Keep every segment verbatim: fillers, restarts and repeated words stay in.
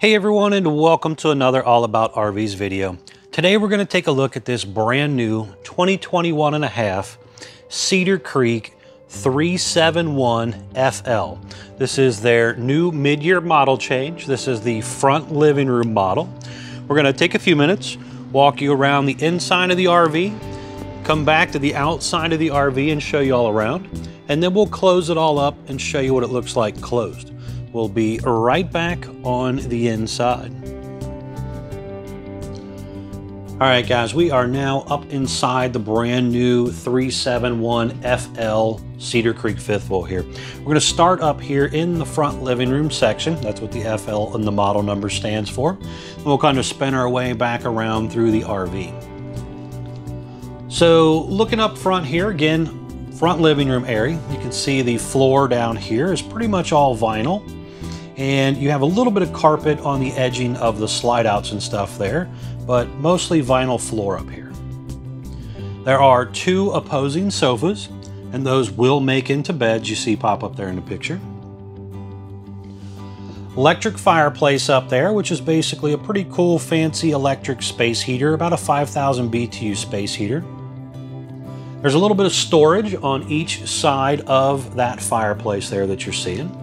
Hey everyone, and welcome to another All About R Vs video. Today we're going to take a look at this brand new twenty twenty-one and a half Cedar Creek three seventy-one F L. This is their new mid-year model change. This is the front living room model. We're going to take a few minutes, walk you around the inside of the R V, come back to the outside of the R V and show you all around, and then we'll close it all up and show you what it looks like closed. We'll be right back on the inside. All right, guys, we are now up inside the brand new three seventy-one F L Cedar Creek fifth wheel here. We're gonna start up here in the front living room section. That's what the F L and the model number stands for. And we'll kind of spin our way back around through the R V. So looking up front here, again, front living room area, you can see the floor down here is pretty much all vinyl. And you have a little bit of carpet on the edging of the slide outs and stuff there, but mostly vinyl floor up here. There are two opposing sofas, and those will make into beds you see pop up there in the picture. Electric fireplace up there, which is basically a pretty cool, fancy electric space heater, about a five thousand B T U space heater. There's a little bit of storage on each side of that fireplace there that you're seeing.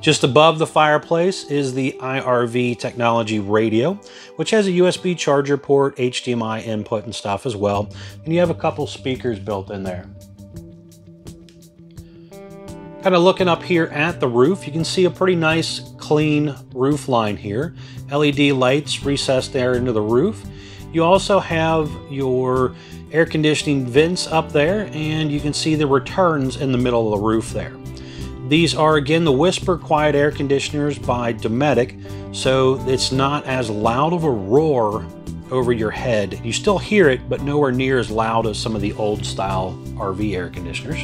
Just above the fireplace is the I R V technology radio, which has a U S B charger port, H D M I input and stuff as well. And you have a couple speakers built in there. Kind of looking up here at the roof, you can see a pretty nice clean roof line here. L E D lights recessed there into the roof. You also have your air conditioning vents up there, and you can see the returns in the middle of the roof there. These are, again, the Whisper Quiet Air Conditioners by Dometic, so it's not as loud of a roar over your head. You still hear it, but nowhere near as loud as some of the old-style R V air conditioners.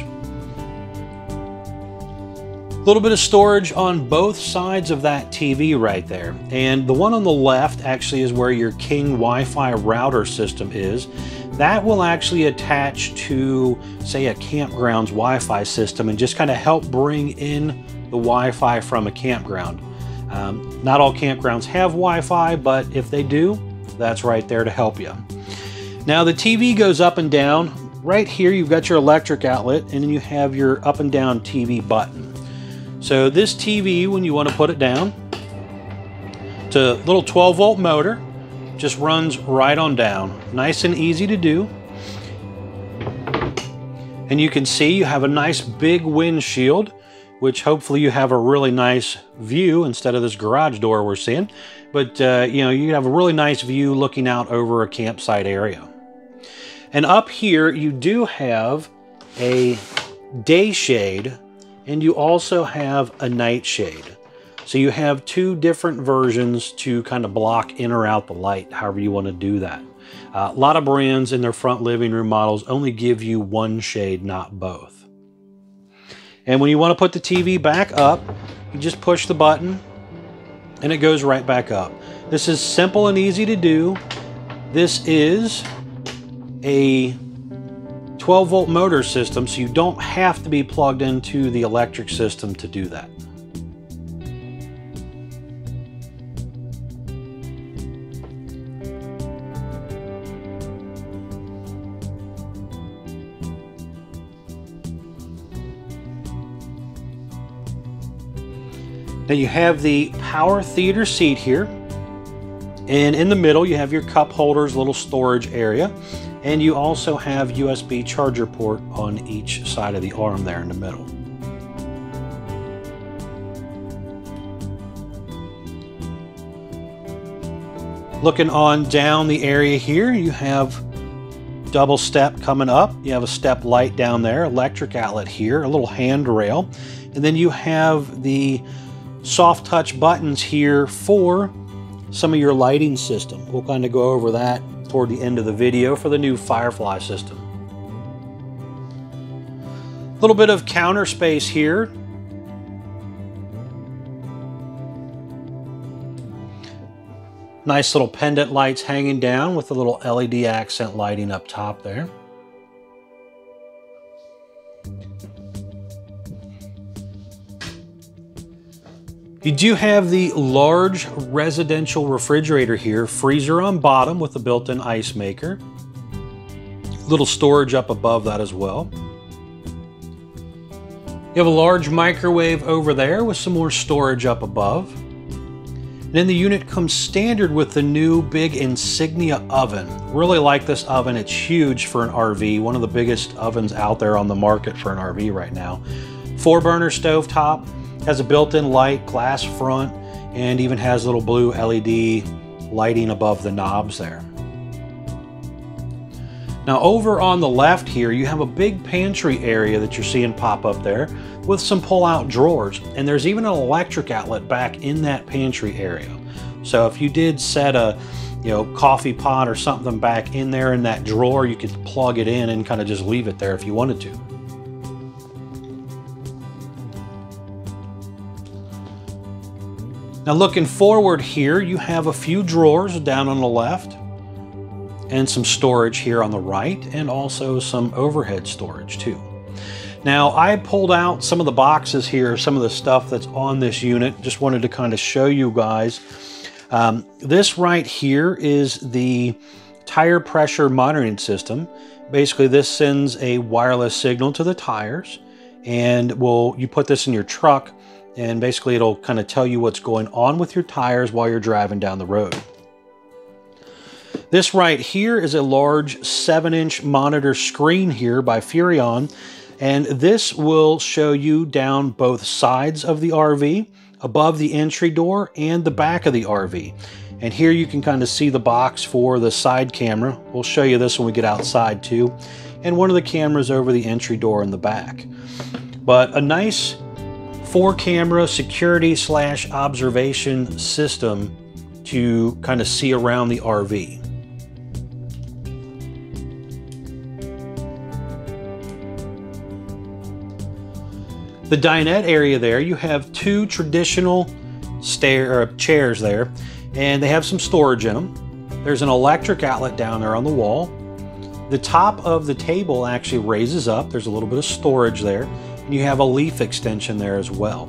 A little bit of storage on both sides of that T V right there, and the one on the left actually is where your King Wi-Fi router system is. That will actually attach to, say, a campground's Wi-Fi system and just kind of help bring in the Wi-Fi from a campground. Um, not all campgrounds have Wi-Fi, but if they do, that's right there to help you. Now the T V goes up and down. Right here you've got your electric outlet, and then you have your up and down T V button. So this T V, when you want to put it down, it's a little twelve volt motor. Just runs right on down. Nice and easy to do. And you can see you have a nice big windshield, which hopefully you have a really nice view instead of this garage door we're seeing. But uh, you know, you have a really nice view looking out over a campsite area. And up here you do have a day shade, and you also have a night shade. So you have two different versions to kind of block in or out the light, however you want to do that. Uh, a lot of brands in their front living room models only give you one shade, not both. And when you want to put the T V back up, you just push the button and it goes right back up. This is simple and easy to do. This is a twelve volt motor system, so you don't have to be plugged into the electric system to do that. Now you have the power theater seat here, and in the middle you have your cup holders, little storage area, and you also have U S B charger port on each side of the arm there in the middle. Looking on down the area here, you have double step coming up, you have a step light down there, electric outlet here, a little handrail, and then you have the soft touch buttons here for some of your lighting system. We'll kind of go over that toward the end of the video for the new Firefly system. A little bit of counter space here. Nice little pendant lights hanging down with a little L E D accent lighting up top there. You do have the large residential refrigerator here, freezer on bottom with a built-in ice maker. Little storage up above that as well. You have a large microwave over there with some more storage up above. And then the unit comes standard with the new big Insignia oven. Really like this oven, it's huge for an R V, one of the biggest ovens out there on the market for an R V right now. Four burner stovetop. Has a built-in light, glass front, and even has little blue L E D lighting above the knobs there. Now over on the left here, you have a big pantry area that you're seeing pop up there with some pull-out drawers, and there's even an electric outlet back in that pantry area. So if you did set a, you know, coffee pot or something back in there in that drawer, you could plug it in and kind of just leave it there if you wanted to. Now looking forward here, you have a few drawers down on the left and some storage here on the right, and also some overhead storage too. Now I pulled out some of the boxes here, some of the stuff that's on this unit. Just wanted to kind of show you guys. Um, this right here is the tire pressure monitoring system. Basically this sends a wireless signal to the tires, and will you put this in your truck, and basically it'll kind of tell you what's going on with your tires while you're driving down the road. This right here is a large seven inch monitor screen here by Furion, and this will show you down both sides of the R V, above the entry door and the back of the R V. And here you can kind of see the box for the side camera. We'll show you this when we get outside too. And one of the cameras over the entry door in the back. But a nice four camera security slash observation system to kind of see around the R V. The dinette area there, you have two traditional stair or chairs there, and they have some storage in them. There's an electric outlet down there on the wall. The top of the table actually raises up. There's a little bit of storage there. You have a leaf extension there as well.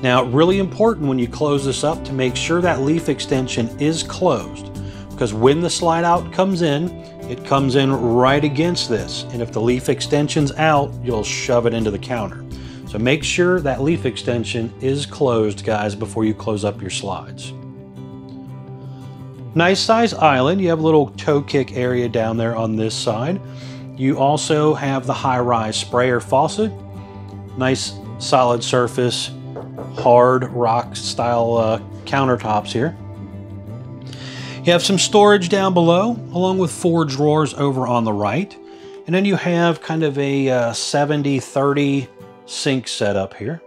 Now, really important when you close this up to make sure that leaf extension is closed, because when the slide out comes in, it comes in right against this. And if the leaf extension's out, you'll shove it into the counter. So make sure that leaf extension is closed, guys, before you close up your slides. Nice size island. You have a little toe kick area down there on this side. You also have the high rise sprayer faucet. Nice solid surface, hard rock style uh, countertops here. You have some storage down below, along with four drawers over on the right. And then you have kind of a uh, seventy thirty sink setup here.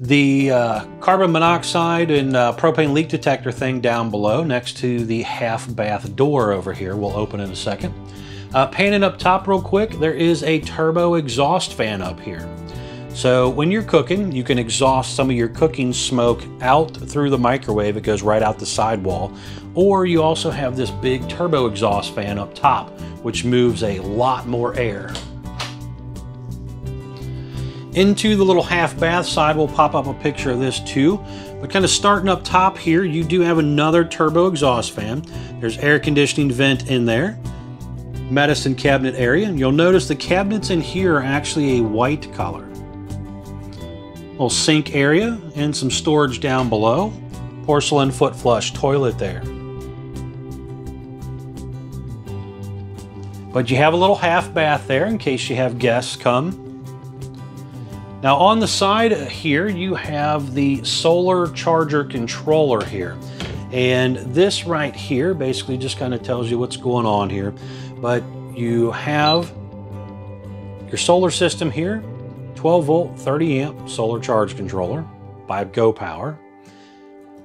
The uh, carbon monoxide and uh, propane leak detector thing down below next to the half bath door over here. We'll open in a second. Uh, panning up top real quick, there is a turbo exhaust fan up here. So when you're cooking, you can exhaust some of your cooking smoke out through the microwave. It goes right out the sidewall. Or you also have this big turbo exhaust fan up top, which moves a lot more air. Into the little half bath side, we'll pop up a picture of this too. But kind of starting up top here, you do have another turbo exhaust fan. There's air conditioning vent in there. Medicine cabinet area, and you'll notice the cabinets in here are actually a white color. Little sink area and some storage down below. Porcelain foot flush toilet there. But you have a little half bath there in case you have guests come. Now on the side here, you have the solar charger controller here. And this right here basically just kind of tells you what's going on here. But you have your solar system here, twelve volt, thirty amp solar charge controller by Go Power.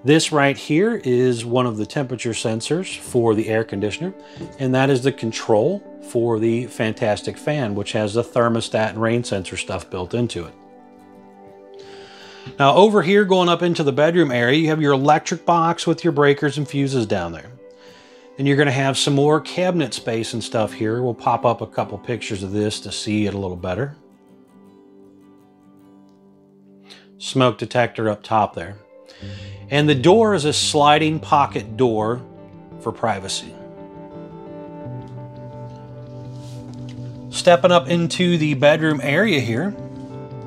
This right here is one of the temperature sensors for the air conditioner, and that is the control for the fantastic fan, which has the thermostat and rain sensor stuff built into it. Now over here, going up into the bedroom area, you have your electric box with your breakers and fuses down there. And you're gonna have some more cabinet space and stuff here. We'll pop up a couple pictures of this to see it a little better. smoke detector up top there. And the door is a sliding pocket door for privacy. Stepping up into the bedroom area here,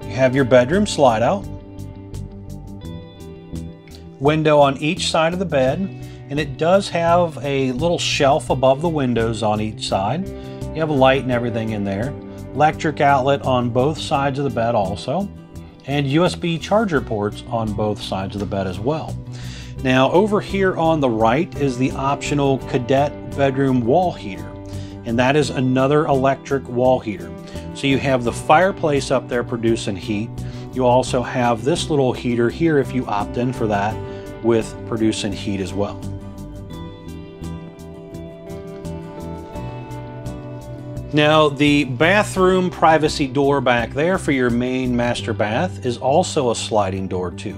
you have your bedroom slide out. Window on each side of the bed, and it does have a little shelf above the windows on each side. You have a light and everything in there. Electric outlet on both sides of the bed also, and U S B charger ports on both sides of the bed as well. Now over here on the right is the optional cadet bedroom wall heater, and that is another electric wall heater. So you have the fireplace up there producing heat. You also have this little heater here if you opt in for that with producing heat as well. Now the bathroom privacy door back there for your main master bath is also a sliding door too.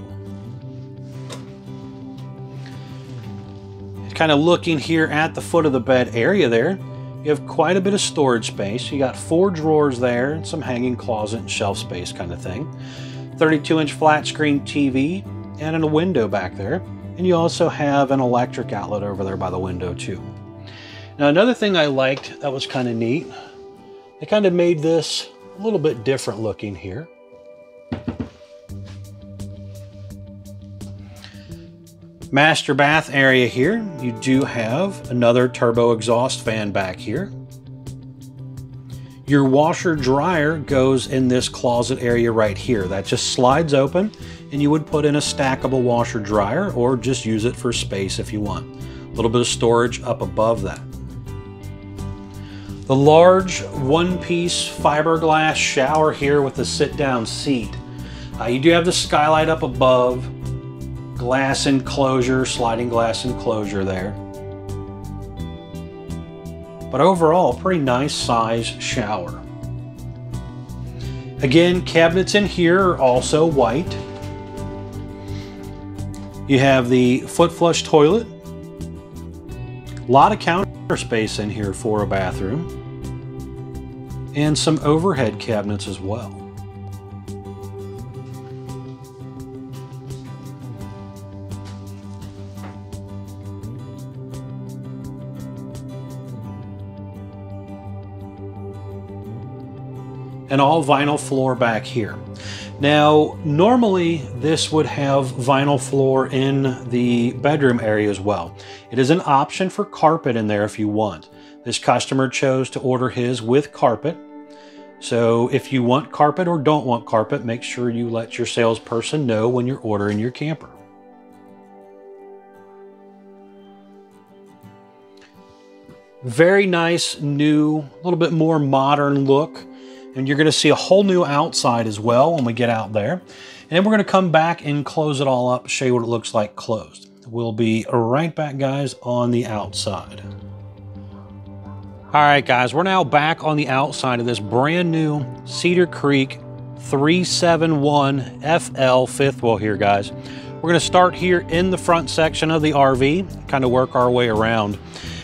Kind of looking here at the foot of the bed area there, you have quite a bit of storage space. You got four drawers there and some hanging closet and shelf space kind of thing. thirty-two inch flat screen T V and a window back there. And you also have an electric outlet over there by the window too. Now another thing I liked that was kind of neat, they kind of made this a little bit different looking here. Master bath area here, you do have another turbo exhaust fan back here. Your washer dryer goes in this closet area right here. That just slides open and you would put in a stackable washer dryer or just use it for space if you want. A little bit of storage up above that. The large one-piece fiberglass shower here with a sit-down seat. Uh, you do have the skylight up above, glass enclosure, sliding glass enclosure there. But overall, pretty nice size shower. Again, cabinets in here are also white. You have the foot flush toilet. A lot of counter space in here for a bathroom. And some overhead cabinets as well. An all vinyl floor back here. Now, normally this would have vinyl floor in the bedroom area as well. It is an option for carpet in there if you want. This customer chose to order his with carpet. So if you want carpet or don't want carpet, make sure you let your salesperson know when you're ordering your camper. Very nice, new, a little bit more modern look. And you're gonna see a whole new outside as well when we get out there. And then we're gonna come back and close it all up, show you what it looks like closed. We'll be right back, guys, on the outside. All right, guys, we're now back on the outside of this brand new Cedar Creek three seventy-one F L fifth wheel here, guys. We're gonna start here in the front section of the R V, kind of work our way around.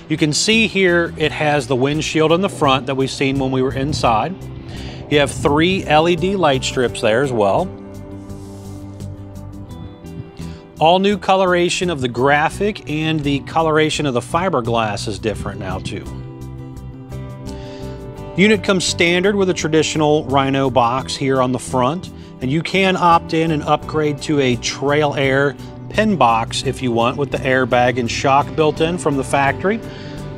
You can see here, it has the windshield in the front that we've seen when we were inside. You have three L E D light strips there as well. All new coloration of the graphic and the coloration of the fiberglass is different now too. The unit comes standard with a traditional Rhino box here on the front, and you can opt in and upgrade to a Trail Air pin box if you want with the airbag and shock built in from the factory.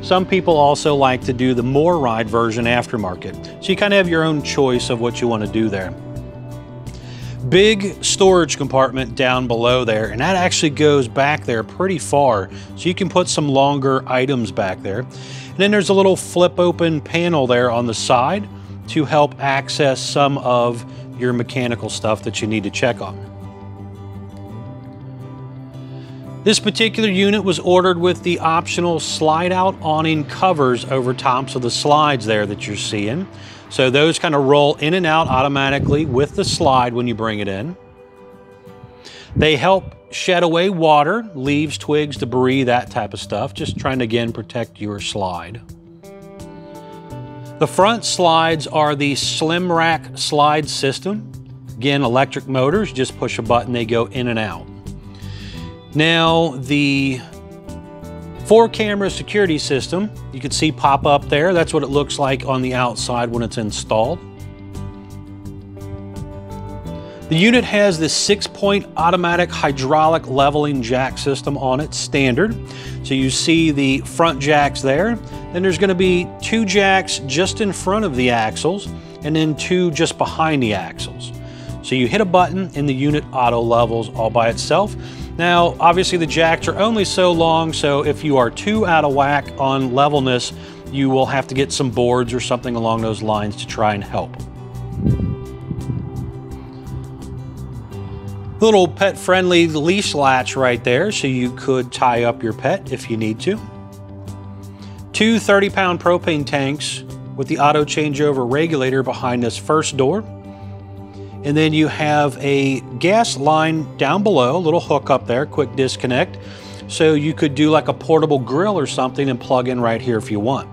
Some people also like to do the More Ride version aftermarket. So you kind of have your own choice of what you want to do there. Big storage compartment down below there, and that actually goes back there pretty far. So you can put some longer items back there. And then there's a little flip open panel there on the side to help access some of your mechanical stuff that you need to check on. This particular unit was ordered with the optional slide out awning covers over tops of the slides there that you're seeing. So those kind of roll in and out automatically with the slide when you bring it in. They help shed away water, leaves, twigs, debris, that type of stuff, just trying to again protect your slide. The front slides are the SlimRack slide system. Again, electric motors, just push a button, they go in and out. Now, the four camera security system, you can see pop up there. That's what it looks like on the outside when it's installed. The unit has this six-point automatic hydraulic leveling jack system on it, standard. So you see the front jacks there. Then there's going to be two jacks just in front of the axles and then two just behind the axles. So you hit a button and the unit auto levels all by itself. Now, obviously the jacks are only so long, so if you are too out of whack on levelness, you will have to get some boards or something along those lines to try and help. Little pet-friendly leash latch right there, so you could tie up your pet if you need to. Two thirty-pound propane tanks with the auto changeover regulator behind this first door. And then you have a gas line down below, a little hook up there, quick disconnect. So you could do like a portable grill or something and plug in right here if you want.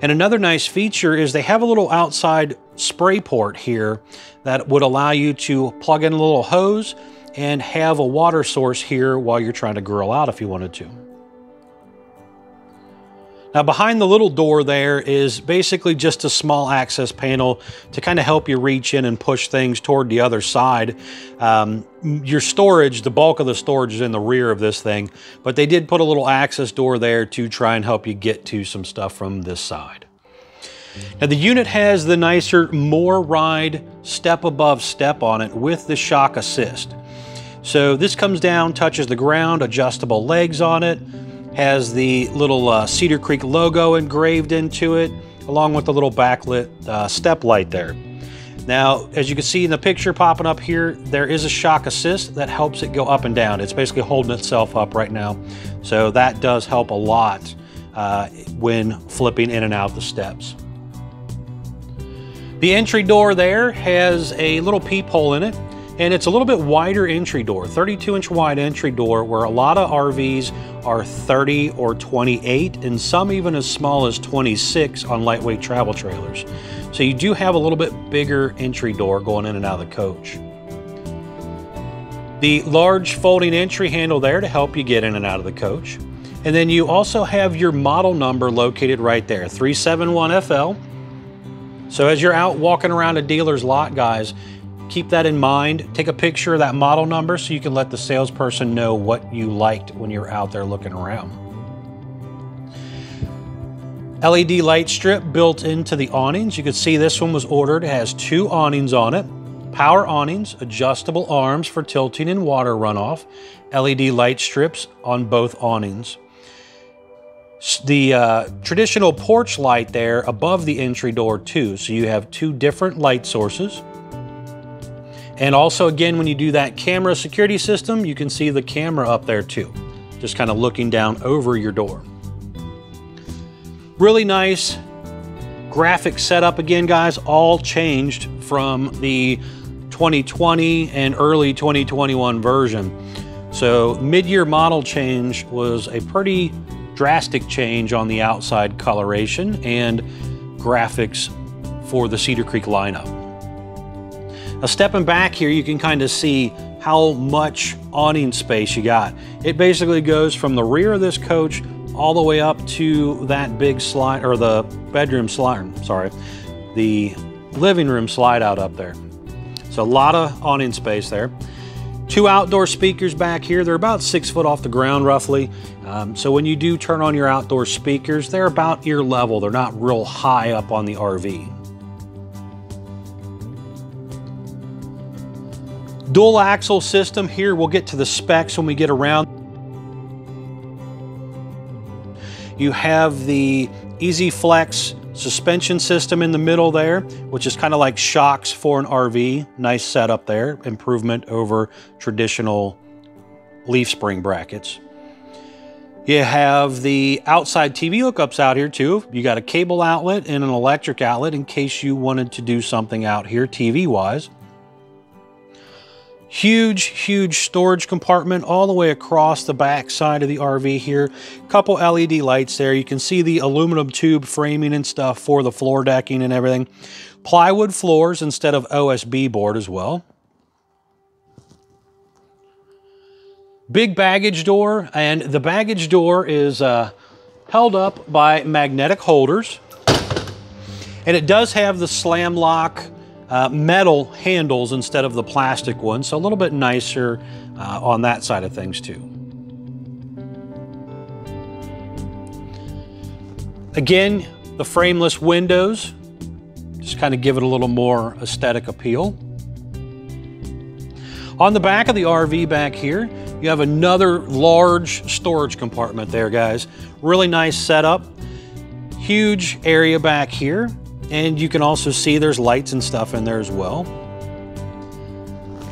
And another nice feature is they have a little outside spray port here that would allow you to plug in a little hose and have a water source here while you're trying to grill out if you wanted to. Now behind the little door there is basically just a small access panel to kind of help you reach in and push things toward the other side. Um, your storage, the bulk of the storage is in the rear of this thing, but they did put a little access door there to try and help you get to some stuff from this side. Now the unit has the nicer More Ride step above step on it with the shock assist. So this comes down, touches the ground, adjustable legs on it, has the little uh, Cedar Creek logo engraved into it, along with the little backlit uh, step light there. Now, as you can see in the picture popping up here, there is a shock assist that helps it go up and down. It's basically holding itself up right now. So that does help a lot uh, when flipping in and out the steps. The entry door there has a little peephole in it, and it's a little bit wider entry door, thirty-two inch wide entry door, where a lot of R Vs are thirty or twenty-eight, and some even as small as twenty-six on lightweight travel trailers. So you do have a little bit bigger entry door going in and out of the coach. The large folding entry handle there to help you get in and out of the coach. And then you also have your model number located right there, three seventy-one F L. So as you're out walking around a dealer's lot, guys, keep that in mind. Take a picture of that model number so you can let the salesperson know what you liked when you're out there looking around. L E D light strip built into the awnings. You can see this one was ordered. It has two awnings on it. Power awnings, adjustable arms for tilting and water runoff, L E D light strips on both awnings. The uh, traditional porch light there above the entry door too. So you have two different light sources. And also again, when you do that camera security system, you can see the camera up there too, just kind of looking down over your door. Really nice graphic setup again, guys, all changed from the twenty twenty and early twenty twenty-one version. So mid-year model change was a pretty drastic change on the outside coloration and graphics for the Cedar Creek lineup. Now stepping back here, you can kind of see how much awning space you got. It basically goes from the rear of this coach all the way up to that big slide, or the bedroom slide, sorry, the living room slide out up there. So a lot of awning space there. Two outdoor speakers back here. They're about six foot off the ground roughly. Um, so when you do turn on your outdoor speakers, they're about ear level. They're not real high up on the R V. Dual axle system here. We'll get to the specs when we get around. You have the E Z-Flex suspension system in the middle there, which is kind of like shocks for an R V. Nice setup there, improvement over traditional leaf spring brackets. You have the outside T V hookups out here too. You got a cable outlet and an electric outlet in case you wanted to do something out here T V-wise. Huge, huge storage compartment all the way across the back side of the R V here. Couple L E D lights there. You can see the aluminum tube framing and stuff for the floor decking and everything. Plywood floors instead of O S B board as well. big baggage door, and the baggage door is uh, held up by magnetic holders. And it does have the slam lock uh, metal handles instead of the plastic ones, so a little bit nicer uh, on that side of things too. Again, the frameless windows just kind of give it a little more aesthetic appeal. On the back of the R V back here, you have another large storage compartment there, guys. Really nice setup. Huge area back here. And you can also see there's lights and stuff in there as well.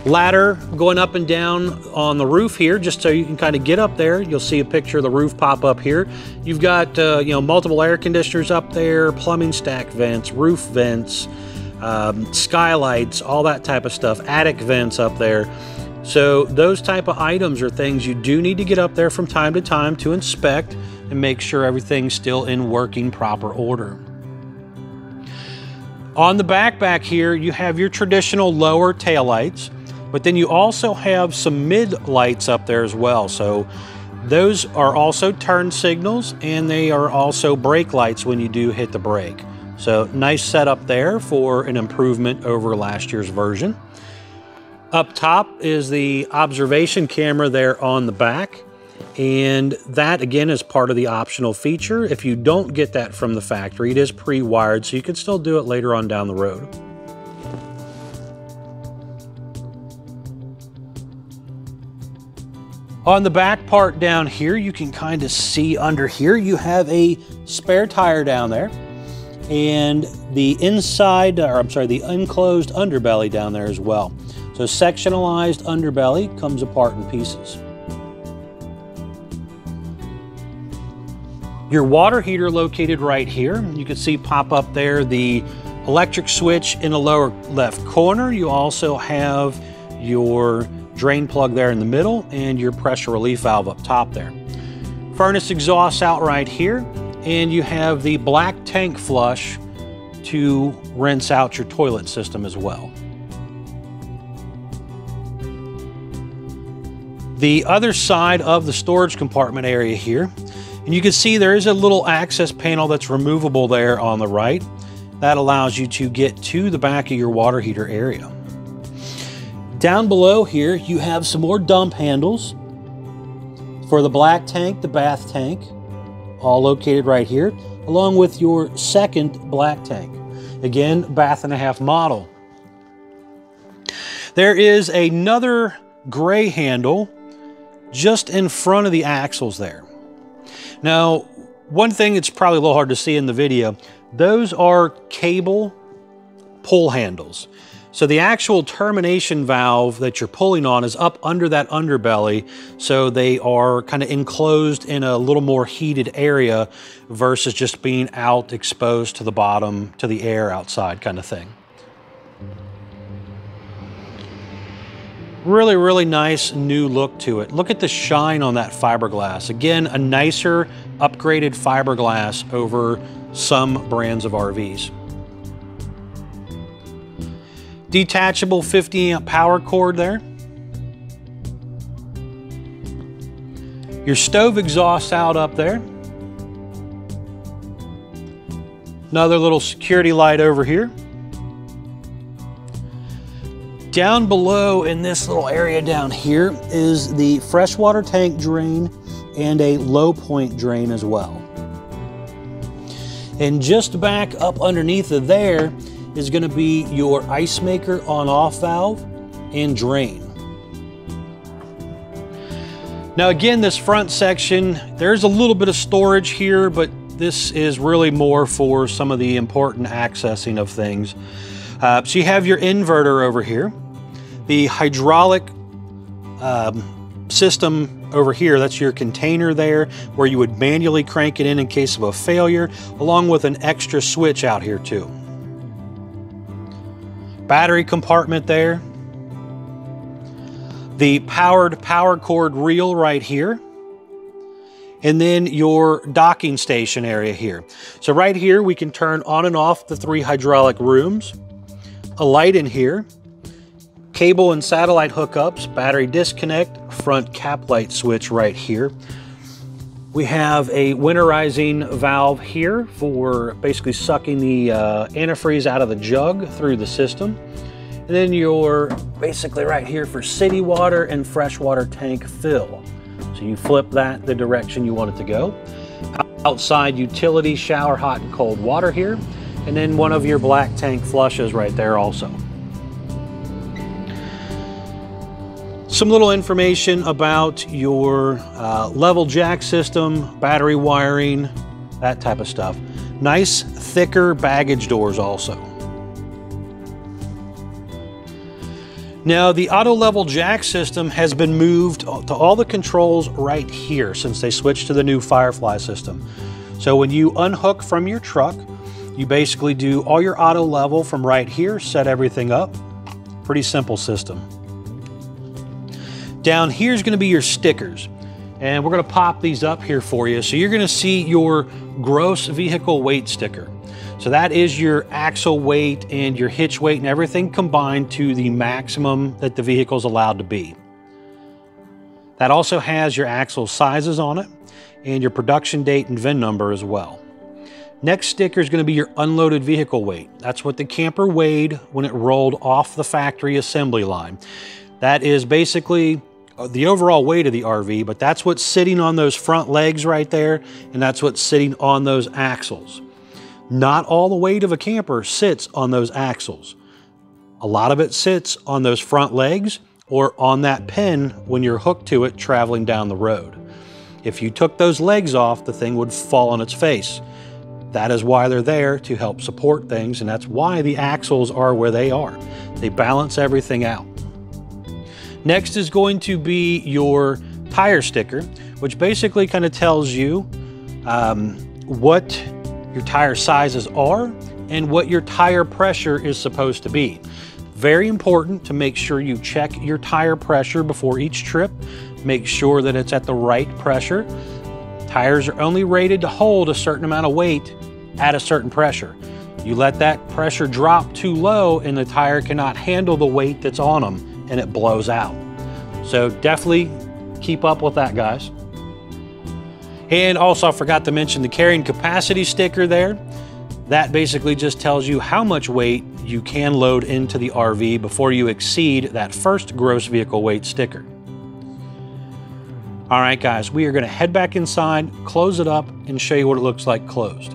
Ladder going up and down on the roof here, just so you can kind of get up there. You'll see a picture of the roof pop up here. You've got uh, you know, multiple air conditioners up there, plumbing stack vents, roof vents, um, skylights, all that type of stuff, attic vents up there. So those type of items are things you do need to get up there from time to time to inspect and make sure everything's still in working proper order. On the back back here, you have your traditional lower taillights, but then you also have some mid lights up there as well. So those are also turn signals, and they are also brake lights when you do hit the brake. So nice setup there for an improvement over last year's version. Up top is the observation camera there on the back. And that again is part of the optional feature. If you don't get that from the factory, it is pre-wired, so you can still do it later on down the road. On the back part down here, you can kind of see under here, you have a spare tire down there, and the inside, or I'm sorry, the enclosed underbelly down there as well. So sectionalized underbelly comes apart in pieces. Your water heater located right here. You can see pop up there the electric switch in the lower left corner. You also have your drain plug there in the middle and your pressure relief valve up top there. Furnace exhaust out right here, and you have the black tank flush to rinse out your toilet system as well. The other side of the storage compartment area here, and you can see there is a little access panel that's removable there on the right. That allows you to get to the back of your water heater area. Down below here, you have some more dump handles for the black tank, the bath tank, all located right here, along with your second black tank. Again, bath and a half model. There is another gray handle just in front of the axles there. Now, one thing that's probably a little hard to see in the video, those are cable pull handles. So the actual termination valve that you're pulling on is up under that underbelly, so they are kind of enclosed in a little more heated area versus just being out exposed to the bottom, to the air outside kind of thing. Really, really nice new look to it. Look at the shine on that fiberglass. Again, a nicer upgraded fiberglass over some brands of R Vs. Detachable fifty amp power cord there. Your stove exhaust out up there. Another little security light over here. Down below in this little area down here is the freshwater tank drain and a low point drain as well. And just back up underneath of there is gonna be your ice maker on off valve and drain. Now again, this front section, there's a little bit of storage here, but this is really more for some of the important accessing of things. Uh, so you have your inverter over here. The hydraulic um, system over here, that's your container there where you would manually crank it in in case of a failure, along with an extra switch out here too. Battery compartment there. The powered power cord reel right here. And then your docking station area here. So right here, we can turn on and off the three hydraulic rooms. A light in here. Cable and satellite hookups, battery disconnect, front cap light switch right here. We have a winterizing valve here for basically sucking the uh, antifreeze out of the jug through the system. And then you're basically right here for city water and freshwater tank fill. So you flip that the direction you want it to go. Outside utility shower, hot and cold water here. And then one of your black tank flushes right there also. Some little information about your uh, level jack system, battery wiring, that type of stuff. Nice thicker baggage doors also. Now the auto level jack system has been moved to all the controls right here since they switched to the new Firefly system. So when you unhook from your truck, you basically do all your auto level from right here, set everything up. Pretty simple system. Down here is going to be your stickers, and we're going to pop these up here for you. So you're going to see your gross vehicle weight sticker. So that is your axle weight and your hitch weight and everything combined to the maximum that the vehicle is allowed to be. That also has your axle sizes on it and your production date and V I N number as well. Next sticker is going to be your unloaded vehicle weight. That's what the camper weighed when it rolled off the factory assembly line. That is basically the overall weight of the R V, but that's what's sitting on those front legs right there, and that's what's sitting on those axles. Not all the weight of a camper sits on those axles. A lot of it sits on those front legs or on that pin when you're hooked to it traveling down the road. If you took those legs off, the thing would fall on its face. That is why they're there, to help support things, and that's why the axles are where they are. They balance everything out. Next is going to be your tire sticker, which basically kind of tells you um, what your tire sizes are and what your tire pressure is supposed to be. Very important to make sure you check your tire pressure before each trip. Make sure that it's at the right pressure. Tires are only rated to hold a certain amount of weight at a certain pressure. You let that pressure drop too low and the tire cannot handle the weight that's on them, and it blows out. So definitely keep up with that, guys. And also I forgot to mention the carrying capacity sticker there. That basically just tells you how much weight you can load into the R V before you exceed that first gross vehicle weight sticker. All right, guys, we are gonna head back inside, close it up, and show you what it looks like closed.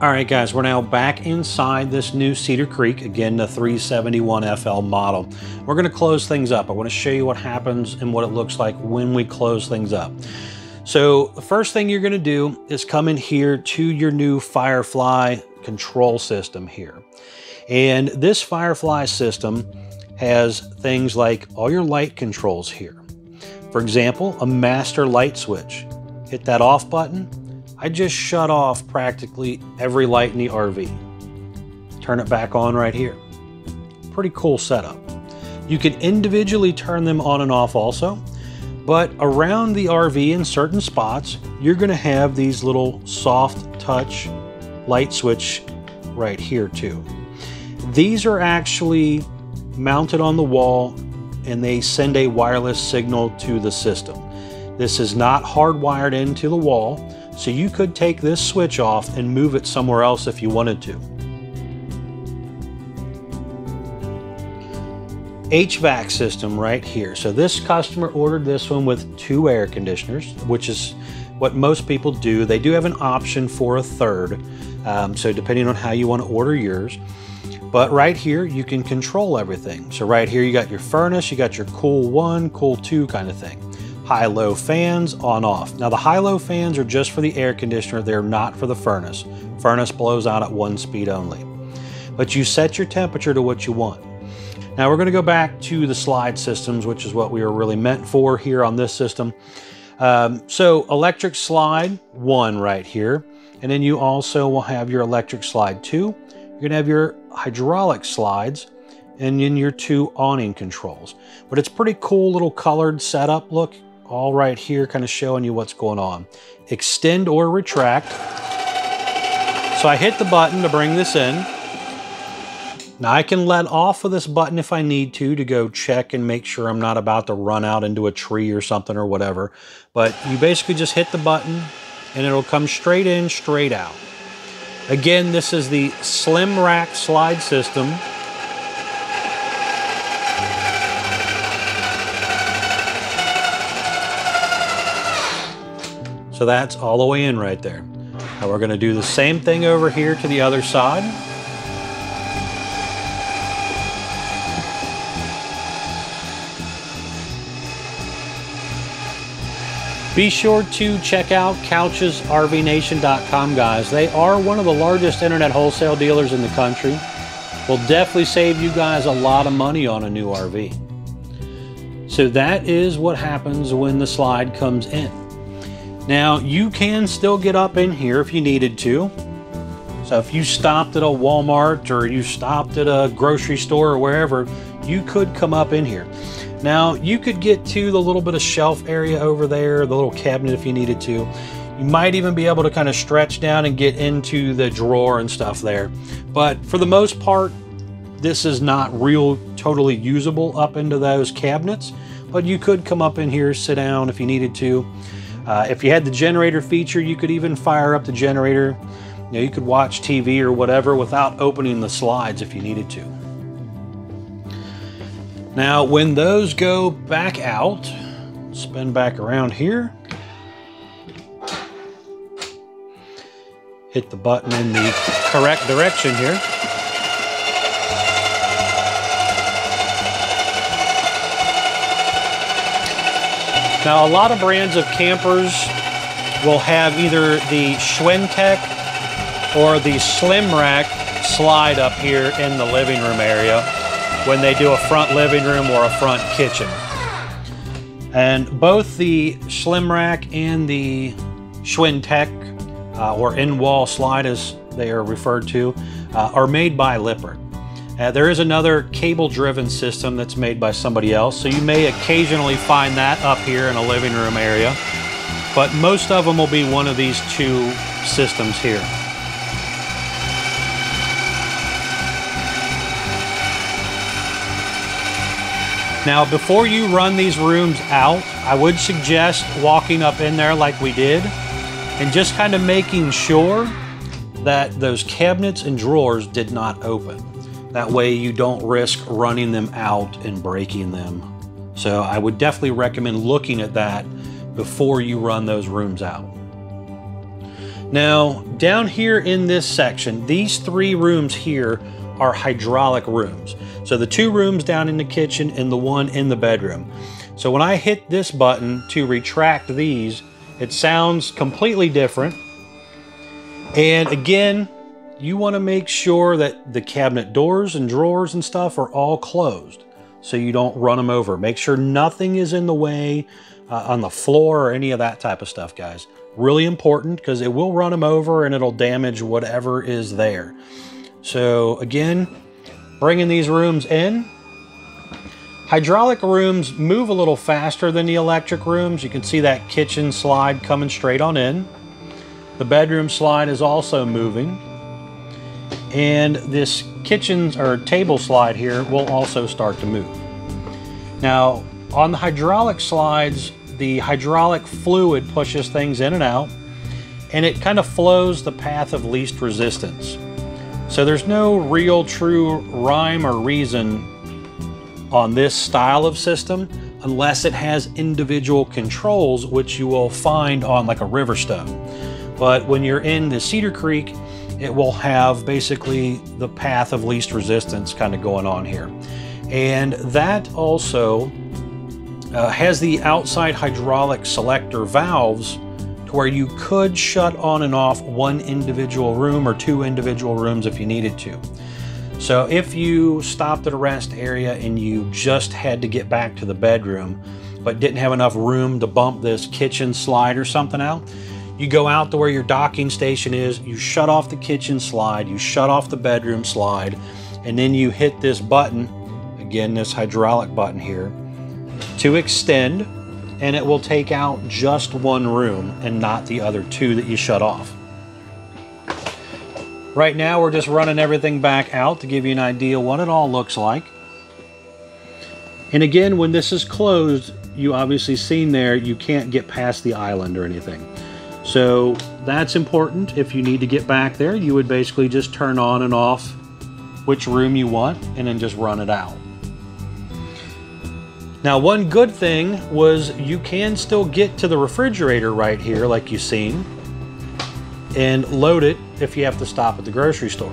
All right, guys, we're now back inside this new Cedar Creek, again, the three seventy-one F L model. We're gonna close things up. I wanna show you what happens and what it looks like when we close things up. So the first thing you're gonna do is come in here to your new Firefly control system here. And this Firefly system has things like all your light controls here. For example, a master light switch. Hit that off button. I just shut off practically every light in the R V. Turn it back on right here. Pretty cool setup. You can individually turn them on and off also, but around the R V in certain spots, you're gonna have these little soft touch light switch right here too. These are actually mounted on the wall and they send a wireless signal to the system. This is not hardwired into the wall, so you could take this switch off and move it somewhere else if you wanted to. H V A C system right here. So this customer ordered this one with two air conditioners, which is what most people do. They do have an option for a third, um, so depending on how you want to order yours. But right here, you can control everything. So right here, you got your furnace, you got your cool one, cool two kind of thing. High-low fans on off. Now the high-low fans are just for the air conditioner, they're not for the furnace. Furnace blows out at one speed only. But you set your temperature to what you want. Now we're gonna go back to the slide systems, which is what we were really meant for here on this system. Um, so electric slide one right here, and then you also will have your electric slide two. You're gonna have your hydraulic slides, and then your two awning controls. But it's pretty cool little colored setup look. All right here, kind of showing you what's going on. Extend or retract. So I hit the button to bring this in. Now I can let off of this button if I need to, to go check and make sure I'm not about to run out into a tree or something or whatever. But you basically just hit the button and it'll come straight in, straight out. Again, this is the SlimRack slide system. So that's all the way in right there. Now we're gonna do the same thing over here to the other side. Be sure to check out couches R V nation dot com, guys. They are one of the largest internet wholesale dealers in the country. Will definitely save you guys a lot of money on a new R V. So that is what happens when the slide comes in. Now, you can still get up in here if you needed to. So if you stopped at a Walmart or you stopped at a grocery store or wherever, you could come up in here. Now, you could get to the little bit of shelf area over there, the little cabinet if you needed to. You might even be able to kind of stretch down and get into the drawer and stuff there. But for the most part, this is not real, totally usable up into those cabinets. But you could come up in here, sit down if you needed to. Uh, if you had the generator feature, you could even fire up the generator. You know, you could watch T V or whatever without opening the slides if you needed to. Now, when those go back out, spin back around here, hit the button in the correct direction here. Now, a lot of brands of campers will have either the Schwintek or the SlimRack slide up here in the living room area when they do a front living room or a front kitchen. And both the SlimRack and the Schwintek, uh, or in-wall slide as they are referred to, uh, are made by Lippert. Uh, there is another cable-driven system that's made by somebody else, so you may occasionally find that up here in a living room area, but most of them will be one of these two systems here. Now, before you run these rooms out, I would suggest walking up in there like we did and just kind of making sure that those cabinets and drawers did not open. That way you don't risk running them out and breaking them. So I would definitely recommend looking at that before you run those rooms out. Now, down here in this section, these three rooms here are hydraulic rooms. So the two rooms down in the kitchen and the one in the bedroom. So when I hit this button to retract these, it sounds completely different. And again, you want to make sure that the cabinet doors and drawers and stuff are all closed so you don't run them over. Make sure nothing is in the way uh, on the floor or any of that type of stuff, guys. Really important, because it will run them over and it'll damage whatever is there. So again, bringing these rooms in. Hydraulic rooms move a little faster than the electric rooms. You can see that kitchen slide coming straight on in. The bedroom slide is also moving. And this kitchen or table slide here will also start to move. Now, on the hydraulic slides, the hydraulic fluid pushes things in and out, and it kind of flows the path of least resistance. So there's no real true rhyme or reason on this style of system unless it has individual controls, which you will find on like a Riverstone. But when you're in the Cedar Creek, it will have basically the path of least resistance kind of going on here. And that also uh, has the outside hydraulic selector valves where you could shut on and off one individual room or two individual rooms if you needed to. So if you stopped at a rest area and you just had to get back to the bedroom, but didn't have enough room to bump this kitchen slide or something out, you go out to where your docking station is, you shut off the kitchen slide, you shut off the bedroom slide, and then you hit this button, again, this hydraulic button here, to extend, and it will take out just one room and not the other two that you shut off. Right now we're just running everything back out to give you an idea what it all looks like. And again, when this is closed, you obviously seen there, you can't get past the island or anything. So that's important. If you need to get back there, you would basically just turn on and off which room you want and then just run it out. Now, one good thing was you can still get to the refrigerator right here, like you've seen, and load it if you have to stop at the grocery store.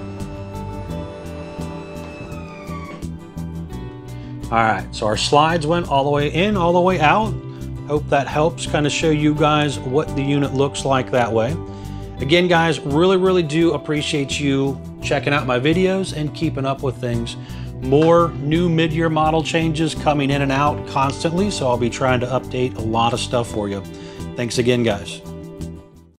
All right, so our slides went all the way in, all the way out. Hope that helps kind of show you guys what the unit looks like that way. Again, guys, really, really do appreciate you checking out my videos and keeping up with things. More new mid-year model changes coming in and out constantly, so I'll be trying to update a lot of stuff for you. Thanks again, guys.